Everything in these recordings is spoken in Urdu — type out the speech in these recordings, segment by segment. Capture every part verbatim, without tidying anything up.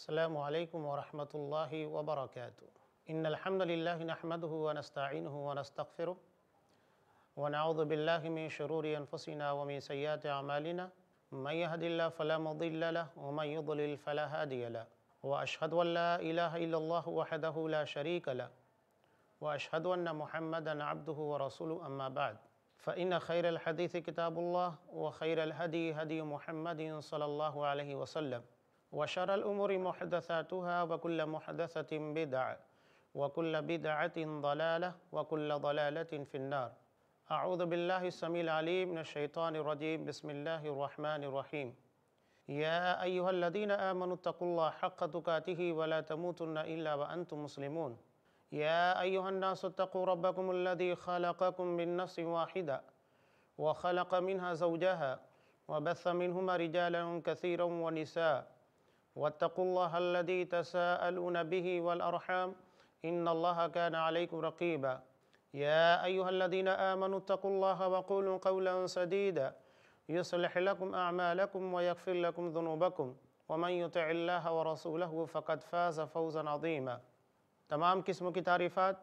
السلام علیکم ورحمۃ اللہ وبرکاتہ۔ ان الحمد للہ نحمده ونستعینه ونستغفره ونعوذ باللہ من شرور انفسنا ومن سیئات اعمالنا، من یهد اللہ فلا مضل له ومن یضلل فلا هادی له، واشهد ان لا الہ الا اللہ وحده لا شریک له، واشهد ان محمدا عبده ورسوله، اما بعد فإن خير الحديث كتاب الله، وخير الهدي هدي محمد صلى الله عليه وسلم، وشر الأمور محدثاتها، وكل محدثة بدعة، وكل بدعة ضلالة، وكل ضلالة في النار۔ أعوذ بالله السميع العليم من الشيطان الرجيم، بسم الله الرحمن الرحيم۔ يا أيها الذين آمنوا اتقوا الله حق تقاته ولا تموتن إلا وأنتم مسلمون۔ يا أيها الناس اتقوا ربكم الذي خلقكم من نفس واحدة وخلق منها زوجها وبث منهما رجالا كثيرا ونساء، واتقوا الله الذي تساءلون به والأرحام، إن الله كان عليكم رقيبا۔ يا أيها الذين آمنوا اتقوا الله وقولوا قولا سديدا يصلح لكم أعمالكم ويغفر لكم ذنوبكم، ومن يطع الله ورسوله فقد فاز فوزا عظيما۔ تمام قسم کی تعریفات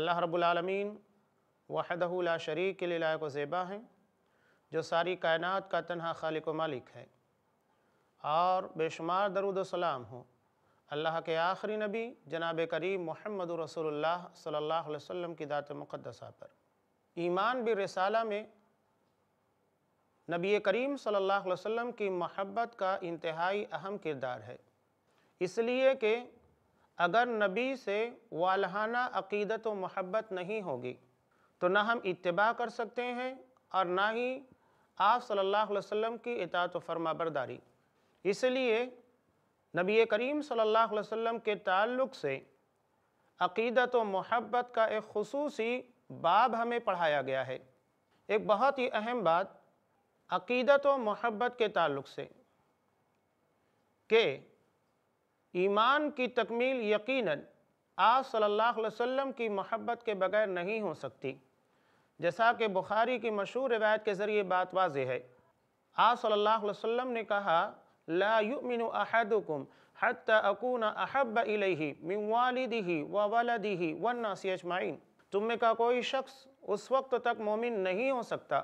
اللہ رب العالمین وحدہ لا شریک کے لیے لائق و زیبا ہیں، جو ساری کائنات کا تنہا خالق و مالک ہے، اور بے شمار درود و سلام ہوں اللہ کے آخری نبی جناب کریم محمد رسول اللہ صلی اللہ علیہ وسلم کی ذات مقدسہ پر۔ ایمان بالرسالہ میں نبی کریم صلی اللہ علیہ وسلم کی محبت کا انتہائی اہم کردار ہے، اس لیے کہ اگر نبی سے والہانہ عقیدت و محبت نہیں ہوگی تو نہ ہم اتباع کر سکتے ہیں اور نہ ہی آپ صلی اللہ علیہ وسلم کی اطاعت و فرما برداری۔ اس لیے نبی کریم صلی اللہ علیہ وسلم کے تعلق سے عقیدت و محبت کا ایک خصوصی باب ہمیں پڑھایا گیا ہے۔ ایک بہت ہی اہم بات عقیدت و محبت کے تعلق سے کہ ایمان کی تکمیل یقیناً آپ صلی اللہ علیہ وسلم کی محبت کے بغیر نہیں ہو سکتی، جیسا کہ بخاری کی مشہور روایت کے ذریعے بات واضح ہے۔ آپ صلی اللہ علیہ وسلم نے کہا، لا یؤمن احدکم حتی اکون احب الیہ من والدہ وولدہ والناس اجمعین۔ تم میں کا کوئی شخص اس وقت تک مومن نہیں ہو سکتا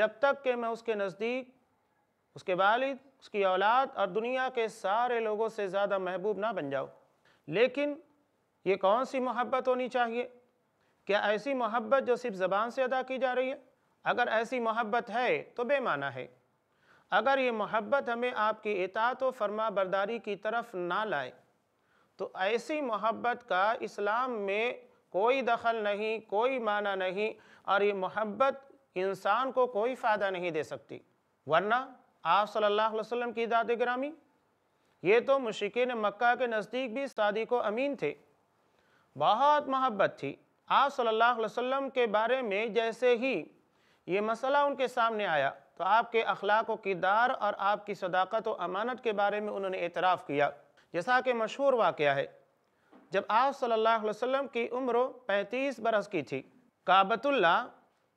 جب تک کہ میں اس کے نزدیک اس کے والد، اس کی اولاد اور دنیا کے سارے لوگوں سے زیادہ محبوب نہ بن جاؤ۔ لیکن یہ کون سی محبت ہونی چاہیے؟ کیا ایسی محبت جو صرف زبان سے ادا کی جا رہی ہے؟ اگر ایسی محبت ہے تو بے معنی ہے۔ اگر یہ محبت ہمیں آپ کی اطاعت و فرما برداری کی طرف نہ لائے تو ایسی محبت کا اسلام میں کوئی دخل نہیں، کوئی معنی نہیں، اور یہ محبت انسان کو کوئی فائدہ نہیں دے سکتی۔ ورنہ آپ صلی اللہ علیہ وسلم کی ذات گرامی، یہ تو مشرکین مکہ کے نزدیک بھی صادق و امین تھے، بہت محبت تھی آپ صلی اللہ علیہ وسلم کے بارے میں۔ جیسے ہی یہ مسئلہ ان کے سامنے آیا تو آپ کے اخلاق و کردار اور آپ کی صداقت و امانت کے بارے میں انہوں نے اعتراف کیا، جیسا کہ مشہور واقعہ ہے۔ جب آپ صلی اللہ علیہ وسلم کی عمر پینتیس برس کی تھی، کعبۃ اللہ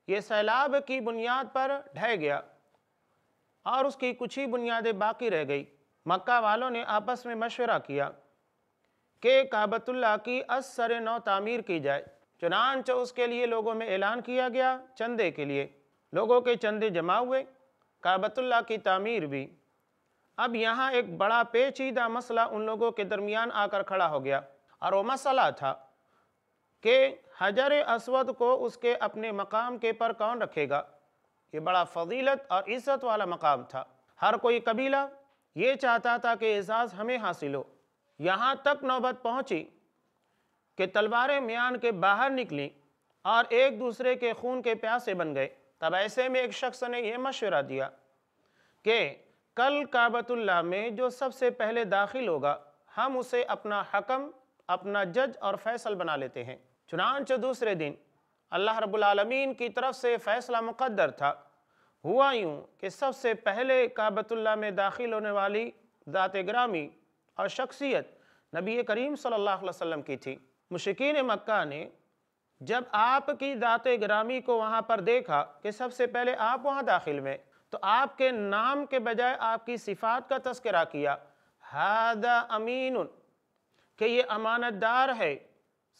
یہ سیلاب کی بنیاد پر ڈھہ گیا اور اس کی کچھ ہی بنیادیں باقی رہ گئی۔ مکہ والوں نے آپس میں مشورہ کیا کہ کعبۃ اللہ کی از سر نو تعمیر کی جائے، چنانچہ اس کے لیے لوگوں میں اعلان کیا گیا چندے کے لیے۔ لوگوں کے چندے جمع ہوئے، کعبۃ اللہ کی تعمیر بھی۔ اب یہاں ایک بڑا پیچیدہ مسئلہ ان لوگوں کے درمیان آ کر کھڑا ہو گیا، اور وہ مسئلہ تھا کہ حجر اسود کو اس کے اپنے مقام کے پر کون رکھے گا۔ یہ بڑا فضیلت اور عزت والا مقام تھا، ہر کوئی قبیلہ یہ چاہتا تھا کہ اعزاز ہمیں حاصل ہو۔ یہاں تک نوبت پہنچی کہ تلواریں میان کے باہر نکلیں اور ایک دوسرے کے خون کے پیاسے بن گئے۔ تب ایسے میں ایک شخص نے یہ مشورہ دیا کہ کل کعبۃ اللہ میں جو سب سے پہلے داخل ہوگا ہم اسے اپنا حکم، اپنا جج اور فیصل بنا لیتے ہیں۔ چنانچہ دوسرے دن اللہ رب العالمین کی طرف سے فیصلہ مقدر تھا۔ ہوا یوں کہ سب سے پہلے کعبۃ اللہ میں داخل ہونے والی ذات گرامی اور شخصیت نبی کریم صلی اللہ علیہ وسلم کی تھی۔ مشرکین مکہ نے جب آپ کی ذات گرامی کو وہاں پر دیکھا کہ سب سے پہلے آپ وہاں داخل ہوئے، تو آپ کے نام کے بجائے آپ کی صفات کا تذکرہ کیا، ہذا امین، کہ یہ امانت دار ہے۔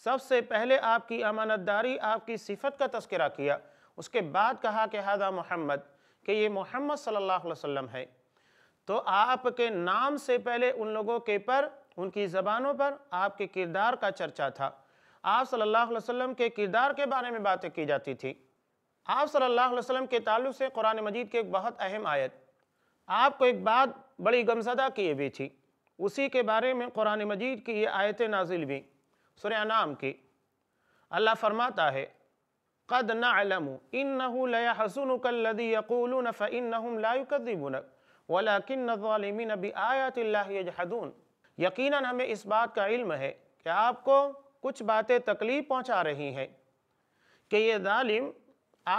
سب سے پہلے آپ کی امانت داری، آپ کی صفت کا تذکرہ کیا، اس کے بعد کہا کہ ہذا محمد، کہ یہ محمد صلی اللہ علیہ وسلم ہے۔ تو آپ کے نام سے پہلے ان لوگوں کے پر، ان کی زبانوں پر آپ کے کردار کا چرچا تھا، آپ صلی اللہ علیہ وسلم کے کردار کے بارے میں باتیں کی جاتی تھی۔ آپ صلی اللہ علیہ وسلم کے تعلق سے قرآن مجید کی ایک بہت اہم آیت، آپ کو ایک بات بڑی غمزدہ کیے ہوئی تھی، اسی کے بارے میں قرآن مجید کی یہ آیتیں نازل ہوئیں، سورہ انعام کی۔ اللہ فرماتا ہے قَدْ نَعْلَمُ إِنَّهُ لَيَحْزُنُكَ الَّذِي يَقُولُونَ فَإِنَّهُمْ لَا يُكَذِّبُونَكَ وَلَكِنَّ الظَّالِمِينَ بِآيَاتِ اللَّهِ يَجْحَدُونَ۔ یقیناً ہمیں اس بات کا علم ہے کہ آپ کو کچھ باتیں تکلیف پہنچا رہی ہیں، کہ یہ ظالم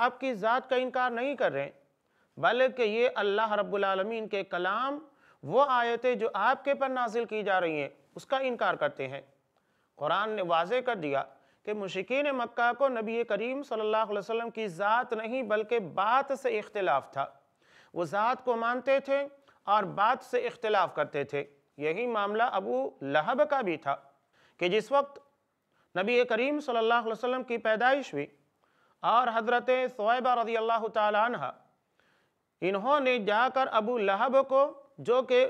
آپ کی ذات کا انکار نہیں کر رہے، بلکہ یہ اللہ رب العالمین کے کلام، وہ آیتیں جو آپ کے پر نازل کی جا رہی ہیں، اس کا انکار کرتے ہیں۔ قرآن نے واضح کر دیا کہ مشرکین مکہ کو نبی کریم صلی اللہ علیہ وسلم کی ذات نہیں بلکہ بات سے اختلاف تھا، وہ ذات کو مانتے تھے اور بات سے اختلاف کرتے تھے۔ یہی معاملہ ابو لہب کا بھی تھا، کہ جس وقت نبی کریم صلی اللہ علیہ وسلم کی پیدائش ہوئی اور حضرت ثویبہ رضی اللہ تعالی عنہ، انہوں نے جا کر ابو لہب کو، جو کہ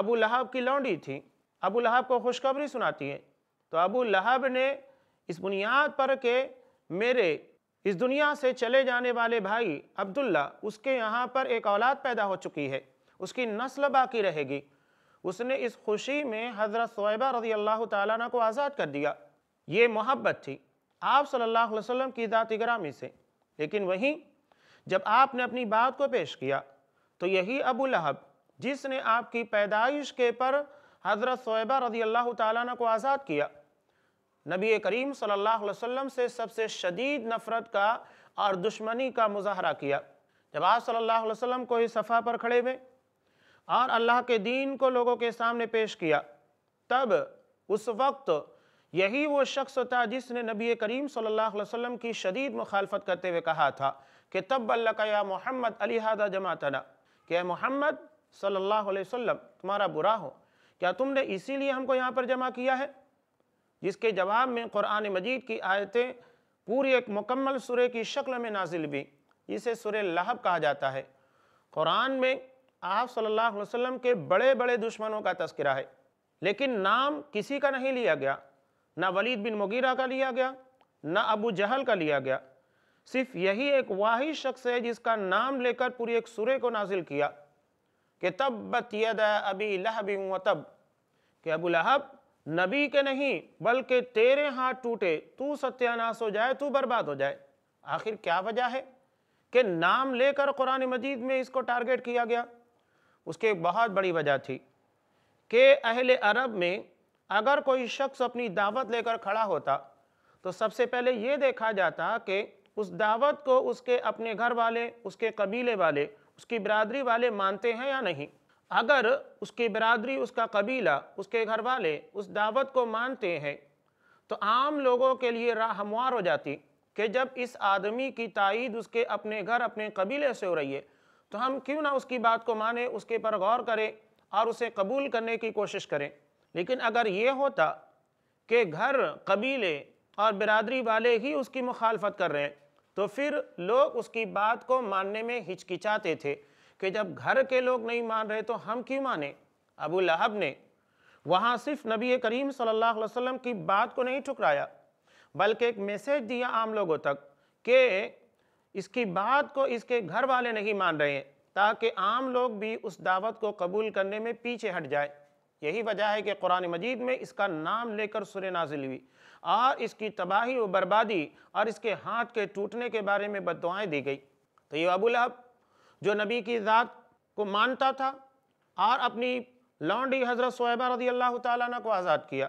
ابو لہب کی لونڈی تھی، ابو لہب کو خوشخبری سناتی ہے۔ تو ابو لہب نے اس بنیاد پر کہ میرے اس دنیا سے چلے جانے والے بھائی عبداللہ، اس کے یہاں پر ایک اولاد پیدا ہو چکی ہے، اس کی نسل باقی رہے گی، اس نے اس خوشی میں حضرت ثویبہ رضی اللہ تعالیٰ عنہ کو آزاد کر دیا۔ یہ محبت تھی آپ صلی اللہ علیہ وسلم کی ذات گرامی سے۔ لیکن وہیں جب آپ نے اپنی بات کو پیش کیا تو یہی ابو لہب، جس نے آپ کی پیدائش کے پر حضرت ثویبہ رضی اللہ تعالیٰ عنہ کو آزاد کیا، نبی کریم صلی اللہ علیہ وسلم سے سب سے شدید نفرت کا اور دشمنی کا مظاہرہ کیا۔ جب آپ صلی اللہ علیہ وسلم کو اس صفحہ پر کھڑے ہوئے اور اللہ کے دین کو لوگوں کے سامنے پیش کیا، تب اس وقت یہی وہ شخص تھا جس نے نبی کریم صلی اللہ علیہ وسلم کی شدید مخالفت کرتے ہوئے کہا تھا کہ تبا لک یا محمد علی ھذا جمعتنا، کہ محمد صلی اللہ علیہ وسلم تمہارا برا ہو، کیا تم نے اسی لیے ہم کو یہاں پر جمع کیا ہے؟ جس کے جواب میں قرآن مجید کی آیتیں پوری ایک مکمل سورے کی شکل میں نازل بھی، جسے سورہ لہب کہا جاتا ہے۔ قرآن میں آپ صلی اللہ علیہ وسلم کے بڑے بڑے دشمنوں کا تذکرہ ہے، لیکن نام کسی کا نہیں لیا گیا، نہ ولید بن مغیرہ کا لیا گیا، نہ ابو جہل کا لیا گیا، صرف یہی ایک واحد شخص ہے جس کا نام لے کر پوری ایک سورے کو نازل کیا کہ تبت ید ابی لہب و تب، کہ ابو لہب نبی کے نہیں بلکہ تیرے ہاتھ ٹوٹے، تو ستیاناس ہو جائے، تو برباد ہو جائے۔ آخر کیا وجہ ہے کہ نام لے کر قرآن مجید میں اس کو ٹارگیٹ کیا گیا؟ اس کے ایک بہت بڑی وجہ تھی کہ اہل عرب میں اگر کوئی شخص اپنی دعوت لے کر کھڑا ہوتا تو سب سے پہلے یہ دیکھا جاتا کہ اس دعوت کو اس کے اپنے گھر والے، اس کے قبیلے والے، اس کی برادری والے مانتے ہیں یا نہیں۔ اگر اس کی برادری، اس کا قبیلہ، اس کے گھر والے اس دعوت کو مانتے ہیں تو عام لوگوں کے لیے راہ ہموار ہو جاتی کہ جب اس آدمی کی تائید اس کے اپنے گھر، اپنے قبیلے سے ہو رہی ہے تو ہم کیوں نہ اس کی بات کو مانیں، اس کے پر غور کریں اور اسے قبول کرنے کی کوشش کریں۔ لیکن اگر یہ ہوتا کہ گھر، قبیلے اور برادری والے ہی اس کی مخالفت کر رہے ہیں تو پھر لوگ اس کی بات کو ماننے میں ہچکچاتے تھے کہ جب گھر کے لوگ نہیں مان رہے تو ہم کیوں مانیں۔ ابو لہب نے وہاں صرف نبی کریم صلی اللہ علیہ وسلم کی بات کو نہیں ٹھکرایا بلکہ ایک میسیج دیا عام لوگوں تک کہ اس کی بات کو اس کے گھر والے نہیں مان رہے ہیں، تاکہ عام لوگ بھی اس دعوت کو قبول کرنے میں پیچھے ہٹ جائے۔ یہی وجہ ہے کہ قرآن مجید میں اس کا نام لے کر سورہ نازل ہوئی اور اس کی تباہی و بربادی اور اس کے ہاتھ کے ٹوٹنے کے بارے میں بد دعائیں دی گئی۔ تو یہ ابو لہب جو نبی کی ذات کو مانتا تھا اور اپنی لونڈی حضرت ثویبہ رضی اللہ تعالیٰ عنہ کو آزاد کیا،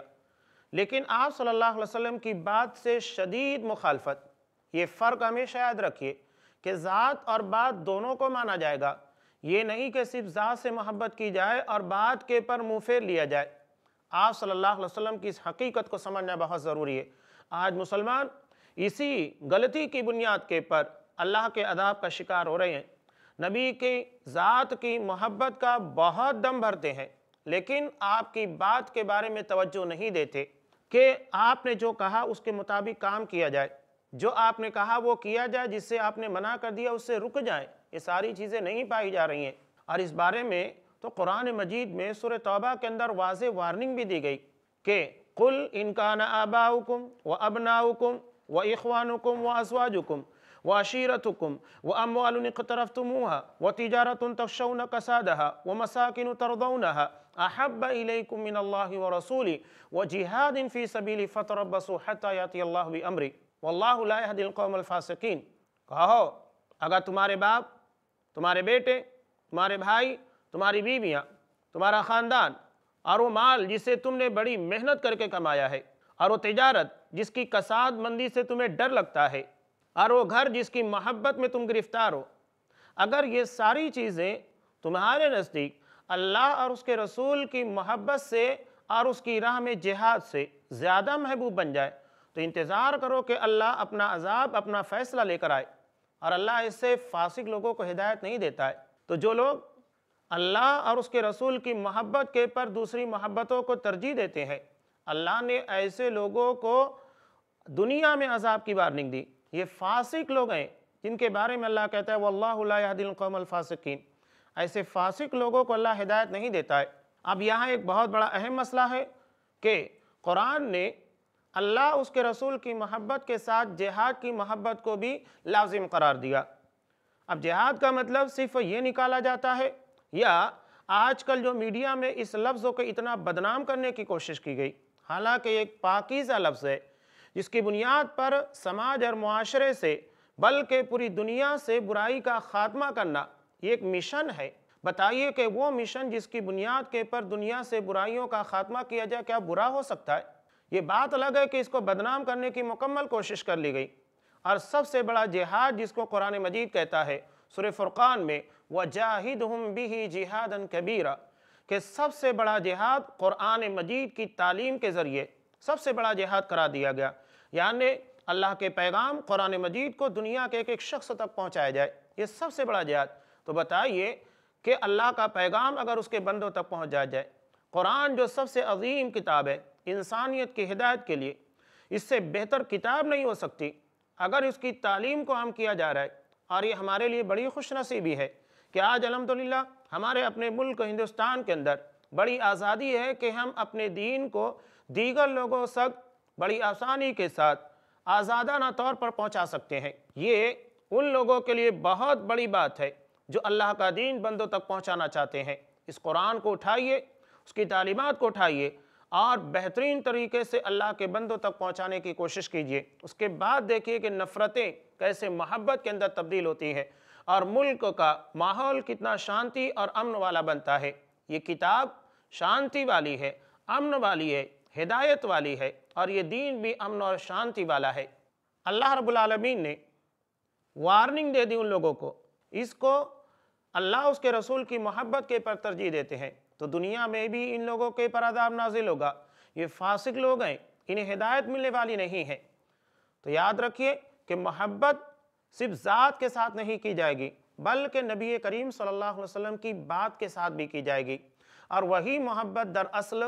لیکن آپ صلی اللہ علیہ وسلم کی بات سے شدید مخالفت۔ یہ فرق ہمیشہ یاد رکھیے کہ ذات اور بات دونوں کو مانا جائے گا، یہ نہیں کہ صرف ذات سے محبت کی جائے اور بات کے پر منہ پھیر لیا جائے۔ آپ صلی اللہ علیہ وسلم کی اس حقیقت کو سمجھنا بہت ضروری ہے۔ آج مسلمان اسی غلطی کی بنیاد کے پر اللہ کے عذاب کا شکار ہو رہے ہیں۔ نبی کی ذات کی محبت کا بہت دم بھرتے ہیں لیکن آپ کی بات کے بارے میں توجہ نہیں دیتے کہ آپ نے جو کہا اس کے مطابق کام کیا جائے، جو آپ نے کہا وہ کیا جائے، جس سے آپ نے منع کر دیا اس سے رک جائیں، یہ ساری چیزیں نہیں پائی جا رہی ہیں۔ اور اس بارے میں تو قرآن مجید میں سورہ توبہ کے اندر واضح وارننگ بھی دی گئی کہ قُلْ إِنْ كَانَ آبَاؤُكُمْ وَأَبْنَاؤُكُمْ وَإِخْوَانُكُمْ وَأَزْوَاجُكُمْ وَعَشِيرَتُكُمْ وَأَمْوَالٌ اقترفتموها وَتِجَارَةٌ تَخْشَوْنَ كَسَادَهَا وَمَسَاكِنُ تَرْضَوْنَهَا أَحَبَّ إِلَيْكُمْ مِنَ اللَّهِ وَرَسُولِهِ وَجِهَادٍ فِي سَبِيلِهِ فَتَرَبَّصُوا حَتَّى يَأْتِيَ اللَّهُ بِأَمْرِهِ وَاللَّهُ لَا يَهْدِي الْقَوْمَ الْفَاسِقِينَ۔ کہو اگر تمہارے باپ، تمہارے بیٹے، تمہارے بھائی، تمہاری بیویاں، تمہارا خاندان اور وہ مال جسے تم نے بڑی محنت کر کے کمایا ہے، اور وہ تجارت جس کی کساد مندی سے تمہیں ڈر لگتا ہے، اور وہ گھر جس کی محبت میں تم گرفتار ہو، اگر یہ ساری چیزیں تمہارے نزدیک اللہ اور اس کے رسول کی محبت سے اور اس کی راہ میں جہاد سے زیادہ محبوب بن جائے تو انتظار کرو کہ اللہ اپنا عذاب، اپنا فیصلہ لے کر آئے، اور اللہ اس سے فاسق لوگوں کو ہدایت نہیں دیتا ہے۔ تو جو لوگ اللہ اور اس کے رسول کی محبت کے پر دوسری محبتوں کو ترجیح دیتے ہیں، اللہ نے ایسے لوگوں کو دنیا میں عذاب کی وارننگ دی۔ یہ فاسق لوگ ہیں جن کے بارے میں اللہ کہتا ہے وَاللَّهُ لَا يَهْدِي الْقَوْمَ الْفَاسِقِينَ، ایسے فاسق لوگوں کو اللہ ہدایت نہیں دیتا ہے۔ اب یہاں ایک بہت بڑا اہم مسئلہ ہے کہ قرآن نے اللہ اس کے رسول کی محبت کے ساتھ جہاد کی محبت کو بھی لازم قرار دیا۔ اب جہاد کا مطلب صرف یہ نکالا جاتا ہے، یا آج کل جو میڈیا میں اس لفظوں کو اتنا بدنام کرنے کی کوشش کی گئی، حالانکہ یہ ایک پاکیزہ لفظ ہے جس کی بنیاد پر سماج اور معاشرے سے بلکہ پوری دنیا سے برائی کا خاتمہ کرنا یہ ایک مشن ہے۔ بتائیے کہ وہ مشن جس کی بنیاد کے پر دنیا سے برائیوں کا خاتمہ کیا جائے کیا برا ہو سکتا ہے؟ یہ بات الگ ہے کہ اس کو بدنام کرنے کی مکمل کوشش کر لی گئی۔ اور سب سے بڑا جہاد جس کو قرآن مجید کہتا ہے سورہ فرقان میں وَجَاهِدْهُمْ بِهِ جِهَادًا كَبِيرًا، کہ سب سے بڑا جہاد قرآن مجید کی تعلیم کے ذریعے سب سے بڑا جہاد قرار دیا گیا، یعنی اللہ کے پیغام قرآن مجید کو دنیا کے ایک ایک شخص تک پہنچایا جائے، یہ سب سے بڑا جہاد۔ تو بتائیے کہ اللہ کا پیغام اگر اس کے بندوں تک پہنچایا جائے، قرآن جو سب سے عظیم کتاب ہے انسانیت کی ہدایت کے لیے، اس سے بہتر کتاب نہیں ہو سکتی اگر اس کی تعلیم کو عام کیا جا رہا ہے۔ اور یہ ہمارے لیے بڑی خوش نصیبی ہے کہ آج الحمدللہ ہمارے اپنے ملک ہندوستان کے اندر بڑی آزادی ہے کہ ہم اپنے دین کو دیگر لوگوں تک بڑی آسانی کے ساتھ آزادانہ طور پر پہنچا سکتے ہیں۔ یہ ان لوگوں کے لیے بہت بڑی بات ہے جو اللہ کا دین بندوں تک پہنچانا چاہتے ہیں۔ اس قرآن کو اٹھائیے، اس کی تعلیمات کو اٹھائیے اور بہترین طریقے سے اللہ کے بندوں تک پہنچانے کی کوشش کیجیے۔ اس کے بعد دیکھیے کہ نفرتیں کیسے محبت کے اندر تبدیل ہوتی ہیں اور ملک کا ماحول کتنا شانتی اور امن والا بنتا ہے۔ یہ کتاب شانتی والی ہے، امن والی ہے، ہدایت والی ہے، اور یہ دین بھی امن اور شانتی والا ہے۔ اللہ رب العالمین نے وارننگ دے دی ان لوگوں کو، اس کو اللہ اس کے رسول کی محبت کے پر ترجیح دیتے ہیں تو دنیا میں بھی ان لوگوں کے پر عذاب نازل ہوگا۔ یہ فاسق لوگ ہیں، انہیں ہدایت ملنے والی نہیں ہے۔ تو یاد رکھیے کہ محبت صرف ذات کے ساتھ نہیں کی جائے گی بلکہ نبی کریم صلی اللہ علیہ وسلم کی بات کے ساتھ بھی کی جائے گی، اور وہی محبت دراصل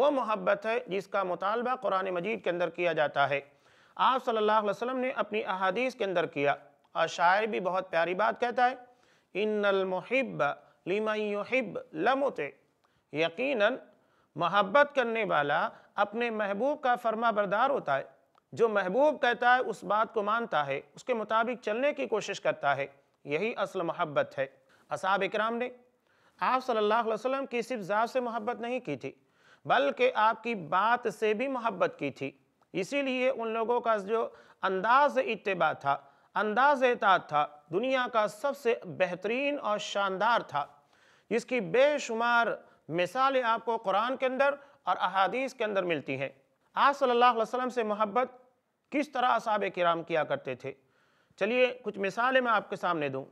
وہ محبت ہے جس کا مطالبہ قرآن مجید کے اندر کیا جاتا ہے۔ آپ صلی اللہ علیہ وسلم نے اپنی احادیث کے اندر کیا، اور شاعر بھی بہت پیاری بات کہتا ہے ان المحب لمن يحب لمطع، یقیناً محبت کرنے والا اپنے محبوب کا فرما بردار ہوتا ہے، جو محبوب کہتا ہے اس بات کو مانتا ہے، اس کے مطابق چلنے کی کوشش کرتا ہے، یہی اصل محبت ہے۔ اصحاب اکرام نے آپ صلی اللہ علیہ وسلم کی صرف ذات سے محبت نہیں کی تھی بلکہ آپ کی بات سے بھی محبت کی تھی، اسی لیے ان لوگوں کا جو انداز اتباع تھا، انداز اطاعت تھا، دنیا کا سب سے بہترین اور شاندار تھا، جس کی بے شمار مثالیں آپ کو قرآن کے اندر اور احادیث کے اندر ملتی ہیں۔ آپ صلی اللہ علیہ وسلم سے محبت کس طرح اصحاب کرام کیا کرتے تھے، چلیے کچھ مثالیں میں آپ کے سامنے دوں۔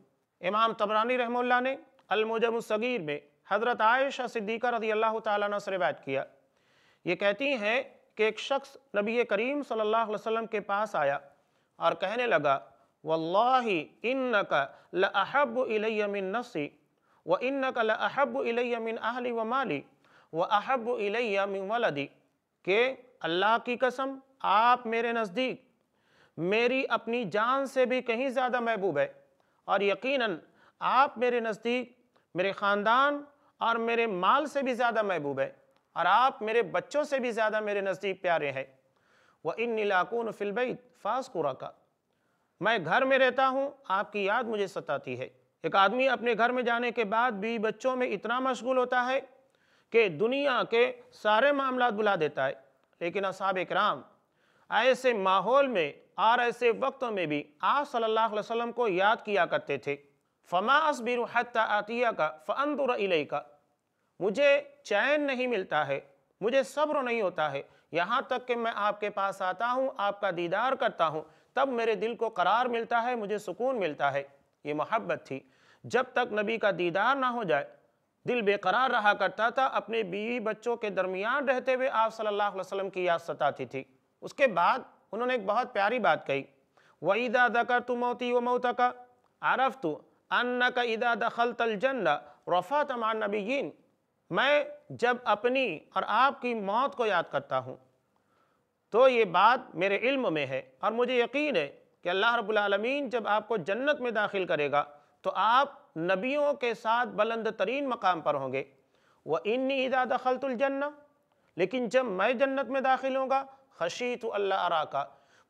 امام طبرانی رحمہ اللہ نے المعجم الصغیر میں حضرت عائشہ صدیقہ رضی اللہ تعالیٰ عنہ سے روایت کیا، یہ کہتی ہیں کہ ایک شخص نبی کریم صلی اللہ علیہ وسلم کے پاس آیا اور کہنے لگا وَاللَّهِ إِنَّكَ لَأَحَبُّ إِلَيَّ مِن نَفْسِي وَإِنَّكَ لَأَحَبُّ إِلَيَّ مِن أَهْلِ وَمَالِي وَأَحَبُّ إِلَيَّ مِنْ وَلَدِي، کہ اللہ کی قسم آپ میرے نزدیک میری اپنی جان سے بھی کہیں زیادہ محبوب ہے، اور یقیناً آپ میرے نزدیک میرے خاندان اور میرے مال سے بھی زیادہ محبوب ہے، اور آپ میرے بچوں سے بھی زیادہ میرے نزدیک پیارے ہیں۔ وَإِنِّي لَأَكُونُ فِي الْبَيْتِ فَأَذْكُرُكَ، میں گھر میں رہتا ہوں آپ کی یاد مجھے ستاتی ہے۔ ایک آدمی اپنے گھر میں جانے کے بعد بیوی بچوں میں اتنا مشغول ہوتا ہے کہ دنیا کے سارے معاملات بھلا دیتا ہے، لیکن اصحاب اکرام ایسے ماحول میں اور ایسے وقتوں میں بھی آپ صلی اللہ علیہ وسلم کو یاد کیا کرتے تھے۔ فَمَا أَصْبِرُ حَتَّى آتِيَكَ فَأَنْظُرَ إِلَيْكَ، مجھے چین نہیں ملتا ہے، مجھے صبر نہیں ہوتا ہے یہاں تک کہ میں آپ کے پاس آتا ہوں، آپ کا دیدار کرتا ہوں، تب میرے دل کو قرار ملتا ہے، مجھے سکون ملتا ہے۔ یہ محبت تھی، جب تک نبی کا دیدار نہ ہو جائے دل بے قرار رہا کرتا تھا، اپنے بیوی بچوں کے درمیان رہتے ہوئے آپ صلی اللہ علیہ وسلم کی یاد ستاتی تھی۔ اس کے بعد انہوں نے ایک بہت پیاری بات کہی، وَإِذَا ذَكَرْتُ مَوْتِي وَمَوْتَكَ عَرَفْتُ أَنَّكَ إِذَا دَخَلْتَ الْجَنَّةَ رَفَعْتَ مَعَ النَّبِيِّينَ، میں جب اپنی اور آپ کی موت کو یاد کرتا ہوں تو یہ بات میرے علم میں ہے، اور مجھے یقین ہے کہ اللہ رب العالمین جب آپ کو جنت میں داخل کرے گا تو آپ نبیوں کے ساتھ بلند ترین مقام پر ہوں گے۔ وَإِنِّي إِذَا دَخَلْتُ الْجَنَّةَ، لیکن جب میں جنت میں داخل ہوں گا، خَشِیتُ أَلَّا أَرَاكَ،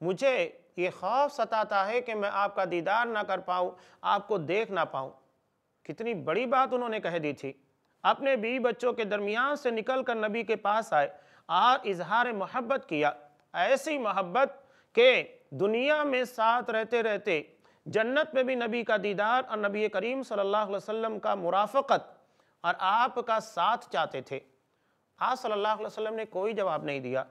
مجھے یہ خوف ستاتا ہے کہ میں آپ کا دیدار نہ کر پاؤں، آپ کو دیکھ نہ پاؤں۔ کتنی بڑی بات انہوں نے کہہ دی تھی۔ اپنے بیوی بچوں کے درمیان سے نکل کر نبی کے پاس آئے اور اظہار محبت کیا، ایسی محبت کہ دنیا میں ساتھ رہتے رہتے جنت میں بھی نبی کا دیدار اور نبی کریم صلی اللہ علیہ وسلم کا مرافقت اور آپ کا ساتھ چاہتے تھے۔ آپ صلی اللہ علیہ وسلم نے کوئی جواب نہیں دیا،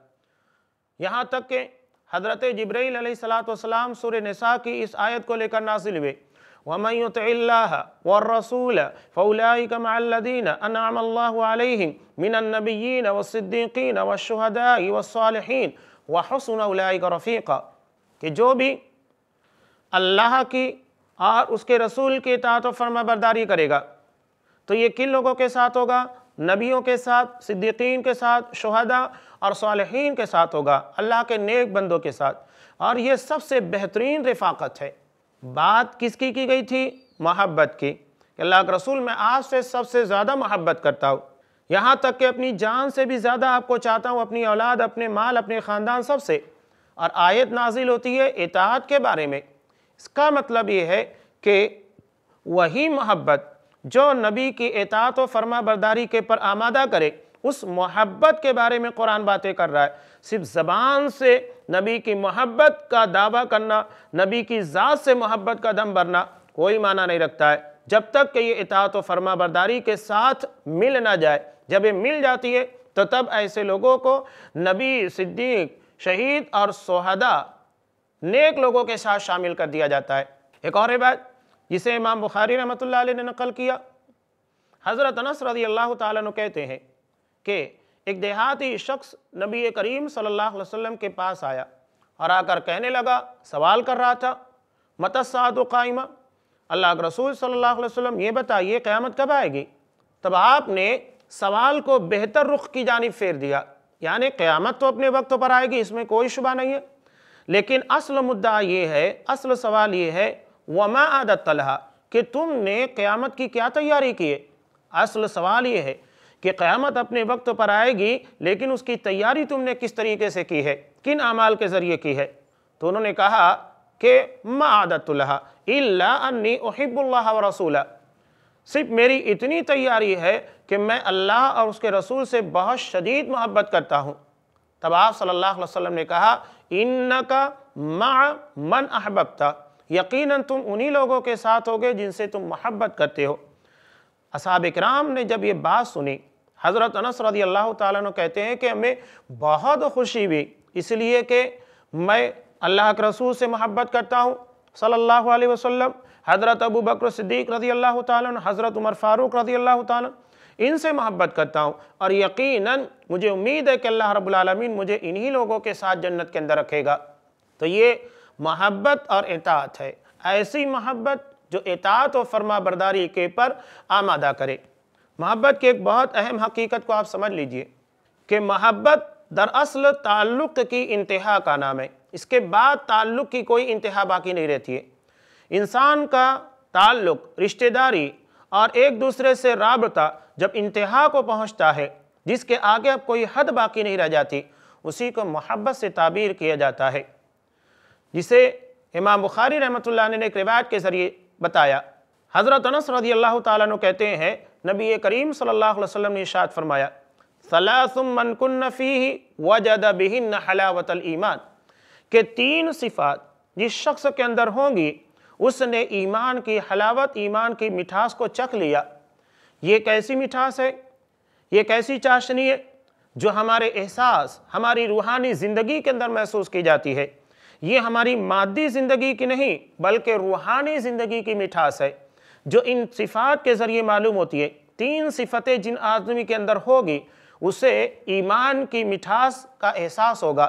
یہاں تک کہ حضرت جبرائیل علیہ السلام سورہ نساء کی اس آیت کو لے کر نازل ہوئے، وَمَنْ يُطِعِ اللَّهَ وَالرَّسُولَ فَأُولَٰئِكَ مَعَ الَّذِينَ أَنْعَمَ اللَّهُ عَلَيْهِمْ مِنَ النَّبِيِّينَ وَالصِّدِّيقِينَ وَالشُّهَدَاءِ وَالصَّالِحِينَ وَحُسْنَ أُولَٰئِكَ رَفِيقًا، کہ جو بھی اللہ کی اور اس کے رسول کی اطاعت و فرما برداری کرے گا تو یہ کن لوگوں کے ساتھ ہوگا؟ نبیوں کے ساتھ، صدیقین کے ساتھ، شہداء اور صالحین کے ساتھ ہوگا، اللہ کے نیک بندوں کے ساتھ، اور یہ سب سے بہترین رفاقت ہے۔ بات کس کی کی گئی تھی؟ محبت کی، کہ اللہ کے رسول میں آپ سے سب سے زیادہ محبت کرتا ہوں، یہاں تک کہ اپنی جان سے بھی زیادہ آپ کو چاہتا ہوں، اپنی اولاد، اپنے مال، اپنے خاندان، سب سے۔ اور آیت نازل ہوتی ہے اطاعت کے بارے میں، اس کا مطلب یہ ہے کہ وہی محبت جو نبی کی اطاعت و فرما برداری کے پر آمادہ کرے، اس محبت کے بارے میں قرآن باتیں کر رہا ہے۔ صرف زبان سے نبی کی محبت کا دعویٰ کرنا، نبی کی ذات سے محبت کا دم بھرنا کوئی معنی نہیں رکھتا ہے جب تک کہ یہ اطاعت و فرما برداری کے ساتھ مل نہ جائے۔ جب یہ مل جاتی ہے تو تب ایسے لوگوں کو نبی، صدیق، شہید اور شہداء، نیک لوگوں کے ساتھ شامل کر دیا جاتا ہے۔ ایک اور بات جسے امام بخاری رحمۃ اللہ علیہ نے نقل کیا، حضرت انس رضی اللہ تعالیٰ عنہ کہتے ہیں کہ ایک دیہاتی شخص نبی کریم صلی اللہ علیہ وسلم کے پاس آیا اور آ کر کہنے لگا، سوال کر رہا تھا، متى الساعة قائمہ، اللہ کے رسول صلی اللہ علیہ وسلم یہ بتائیے قیامت کب آئے گی؟ تب آپ نے سوال کو بہتر رخ کی جانب پھیر دیا، یعنی قیامت تو اپنے وقت پر آئے گی، اس میں کوئی شبہ نہیں ہے، لیکن اصل مدعا یہ ہے، اصل سوال یہ ہے وَمَا أَعْدَدْتَ لَهَا، کہ تم نے قیامت کی کیا تیاری کی ہے۔ اصل سوال یہ ہے کہ قیامت اپنے وقت پر آئے گی، لیکن اس کی تیاری تم نے کس طریقے سے کی ہے، کن اعمال کے ذریعے کی ہے؟ تو انہوں نے کہا کہ مَا أَعْدَدْتُ لَهَا إِلَّا أَنِّي أُحِبُّ اللَّهَ وَرَسُولَهُ، صرف میری اتنی تیاری ہے کہ میں اللہ اور اس کے رسول سے بہت شدید محبت کرتا ہوں۔ تب آپ صلی اللہ علیہ وسلم نے کہا، اِنَّكَ مَعَ مَنْ أَحْبَبْتَ، یقیناً تم انہی لوگوں کے ساتھ ہوگے جن سے تم محبت کرتے ہو۔ اصحاب اکرام نے جب یہ بات سنی، حضرت انس رضی اللہ تعالیٰ عنہ کہتے ہیں کہ ہمیں بہت خوشی ہوئی، اس لیے کہ میں اللہ کے رسول سے محبت کرتا ہوں صلی اللہ علیہ وسلم، حضرت ابو بکر صدیق رضی اللہ تعالیٰ عنہ، حضرت عمر فاروق رضی اللہ تعالیٰ عنہ، ان سے محبت کرتا ہوں، اور یقیناً مجھے امید ہے کہ اللہ رب العالمین مجھے انہی لوگوں کے ساتھ جنت کے اندر رکھے گا۔ تو یہ محبت اور اطاعت ہے، ایسی محبت جو اطاعت و فرما برداری کے پر آمادہ کرے۔ محبت کی ایک بہت اہم حقیقت کو آپ سمجھ لیجئے کہ محبت دراصل تعلق کی انتہا کا نام ہے، اس کے بعد تعلق کی کوئی انتہا باقی نہیں رہتی ہے۔ انسان کا تعلق، رشتہ داری اور ایک دوسرے سے رابطہ جب انتہا کو پہنچتا ہے، جس کے آگے اب کوئی حد باقی نہیں رہ جاتی، اسی کو محبت سے تعبیر کیا جاتا ہے، جسے امام بخاری رحمۃ اللہ علیہ نے ایک روایت کے ذریعے بتایا۔ حضرت انس رضی اللہ تعالیٰ عنہ کہتے ہیں نبی کریم صلی اللہ علیہ وسلم نے ارشاد فرمایا ثلاث من کن فیہ وجد بہن حلاوۃ الایمان، کہ تین صفات جس شخص کے اندر ہوں گی اس نے ایمان کی حلاوت، ایمان کی مٹھاس کو چکھ لیا۔ یہ کیسی مٹھاس ہے، یہ کیسی چاشنی ہے جو ہمارے احساس، ہماری روحانی زندگی کے اندر محسوس کی جاتی ہے۔ یہ ہماری مادی زندگی کی نہیں بلکہ روحانی زندگی کی مٹھاس ہے جو ان صفات کے ذریعے معلوم ہوتی ہے۔ تین صفتیں جن آدمی کے اندر ہوگی اسے ایمان کی مٹھاس کا احساس ہوگا۔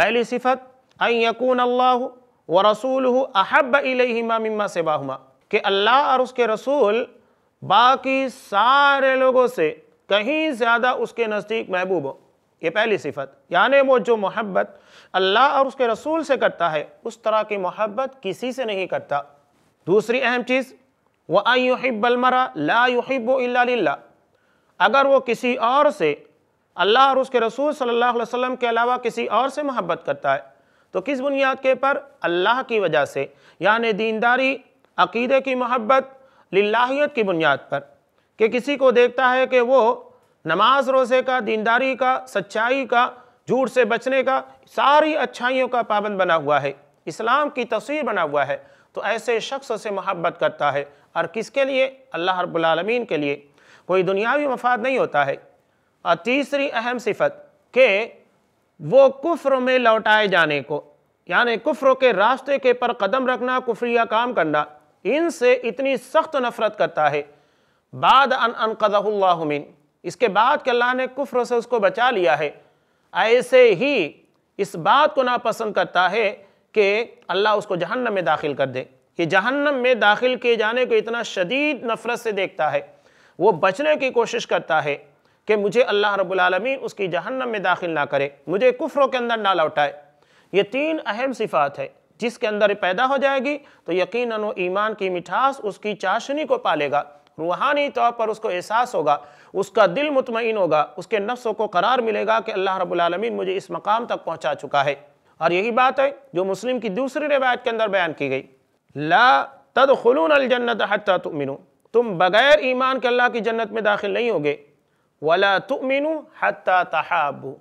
پہلی صفت اَن يَكُونَ اللَّهُ وَرَسُولُهُ أَحَبَّ إِلَيْهِمَا مِمَّا سِوَاهُمَا، کہ اللہ اور اس کے رسول باقی سارے لوگوں سے کہیں زیادہ اس کے نزدیک محبوب ہو۔ یہ پہلی صفت، یعنی وہ جو محبت اللہ اور اس کے رسول سے کرتا ہے اس طرح کی محبت کسی سے نہیں کرتا۔ دوسری اہم چیز وَأَن يُحِبَّ الْمَرَأَ لَا يُحِبُّ إِلَّا لِلَّهِ، اگر وہ کسی اور سے، اللہ اور اس کے رسول صلی اللہ علیہ وسلم کے علاوہ کسی اور سے محبت کرتا ہے تو کس بنیاد کے پر؟ اللہ کی وجہ سے، یعنی دینداری، عقیدے کی محبت، للہیت کی بنیاد پر، کہ کسی کو دیکھتا ہے کہ وہ نماز روزے کا، دینداری کا، سچائی کا، جھوٹ سے بچنے کا، ساری اچھائیوں کا پابند بنا ہوا ہے، اسلام کی تصویر بنا ہوا ہے، تو ایسے شخص سے محبت کرتا ہے۔ اور کس کے لیے؟ اللہ رب العالمین کے لیے، کوئی دنیاوی مفاد نہیں ہوتا ہے۔ اور تیسری اہم صفت کہ وہ کفر میں لوٹائے جانے کو، یعنی کفر کے راستے کے پر قدم رکھنا، کفریہ کام کرنا، ان سے اتنی سخت نفرت کرتا ہے بعد ان انقذہ اللہ من، اس کے بعد کہ اللہ نے کفر سے اس کو بچا لیا ہے، ایسے ہی اس بات کو ناپسند کرتا ہے کہ اللہ اس کو جہنم میں داخل کر دے۔ یہ جہنم میں داخل کیے جانے کو اتنا شدید نفرت سے دیکھتا ہے، وہ بچنے کی کوشش کرتا ہے کہ مجھے اللہ رب العالمین اس کی جہنم میں داخل نہ کرے، مجھے کفروں کے اندر نہ لوٹائے۔ یہ تین اہم صفات ہے جس کے اندر پیدا ہو جائے گی تو یقیناً وہ ایمان کی مٹھاس، اس کی چاشنی کو پالے گا، روحانی طور پر اس کو احساس ہوگا، اس کا دل مطمئن ہوگا، اس کے نفس کو قرار ملے گا کہ اللہ رب العالمین مجھے اس مقام تک پہنچا چکا ہے۔ اور یہی بات ہے جو مسلم کی دوسری روایت کے اندر بیان کی گئی لا تدخلون الجنة حتى تؤمنوا، تم بغیر ایمان کے اللہ کی جنت میں داخل نہیں ہوگے، ولا تؤمنوا حتى تحابوا،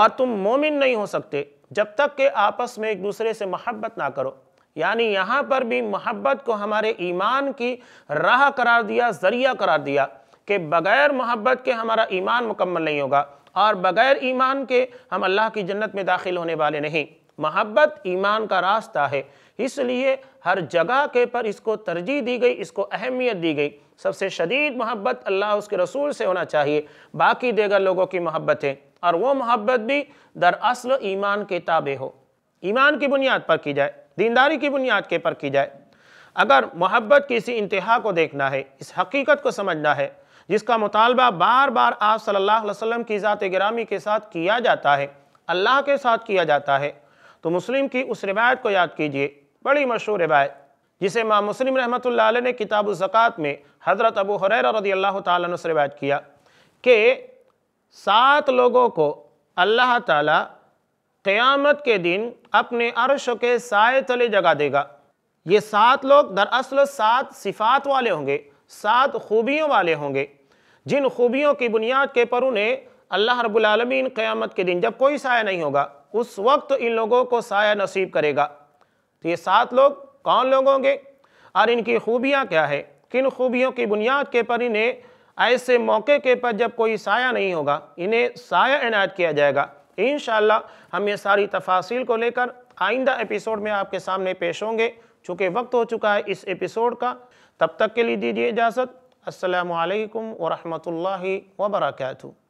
اور تم مومن نہیں ہو سکتے جب تک کہ آپس میں ایک دوسرے سے محبت نہ کرو۔ یعنی یہاں پر بھی محبت کو ہمارے ایمان کی راہ قرار دیا، ذریعہ قرار دیا کہ بغیر محبت کے ہمارا ایمان مکمل نہیں ہوگا اور بغیر ایمان کے ہم اللہ کی جنت میں داخل ہونے والے نہیں۔ محبت ایمان کا راستہ ہے، اس لیے ہر جگہ کے پر اس کو ترجیح دی گئی، اس کو اہمیت دی گئی۔ سب سے شدید محبت اللہ اس کے رسول سے ہونا چاہیے، باقی دیگر لوگوں کی محبتیں، اور وہ محبت بھی دراصل ایمان کے تابع ہو، ایمان کی بنیاد پر کی جائے، دینداری کی بنیاد کے پر کی جائے۔ اگر محبت کی اسی انتہا کو دیکھنا ہے، اس حقیقت کو سمجھنا ہے جس کا مطالبہ بار بار آپ صلی اللہ علیہ وسلم کی ذات گرامی کے ساتھ کیا جاتا ہے، اللہ کے ساتھ کیا جاتا ہے، تو مسلم کی اس روایت کو یاد کیجئے، بڑی مشہور روایت جسے امام مسلم رحمۃ اللہ علیہ نے کتاب الزکاة میں حضرت ابو ہریرہ رضی اللہ تعالیٰ عنہ سے روایت کیا کہ سات لوگوں کو اللہ تعالیٰ قیامت کے دن اپنے عرش کے سائے تلے جگہ دے گا۔ یہ سات لوگ دراصل سات صفات والے ہوں گے، سات خوبیوں والے ہوں گے، جن خوبیوں کی بنیاد کے پر انہیں اللہ رب العالمین قیامت کے دن جب کوئی سایہ نہیں ہوگا اس وقت ان لوگوں کو سایہ نصیب کرے گا۔ تو یہ سات لوگ کون لوگ ہوں گے اور ان کی خوبیاں کیا ہے، کن خوبیوں کی بنیاد کے پر انہیں ایسے موقع کے پر جب کوئی سایہ نہیں ہوگا انہیں سایہ عنایت کیا جائے گا۔ انشاءاللہ ہم یہ ساری تفاصیل کو لے کر آئندہ ایپیسوڈ میں آپ کے سامنے پیش ہوں گے، چونکہ وقت ہو چکا ہے اس ایپیسوڈ کا۔ تب تک کے لیے دیجیے اجازت، السلام علیکم ورحمۃ اللہ وبرکاتہ۔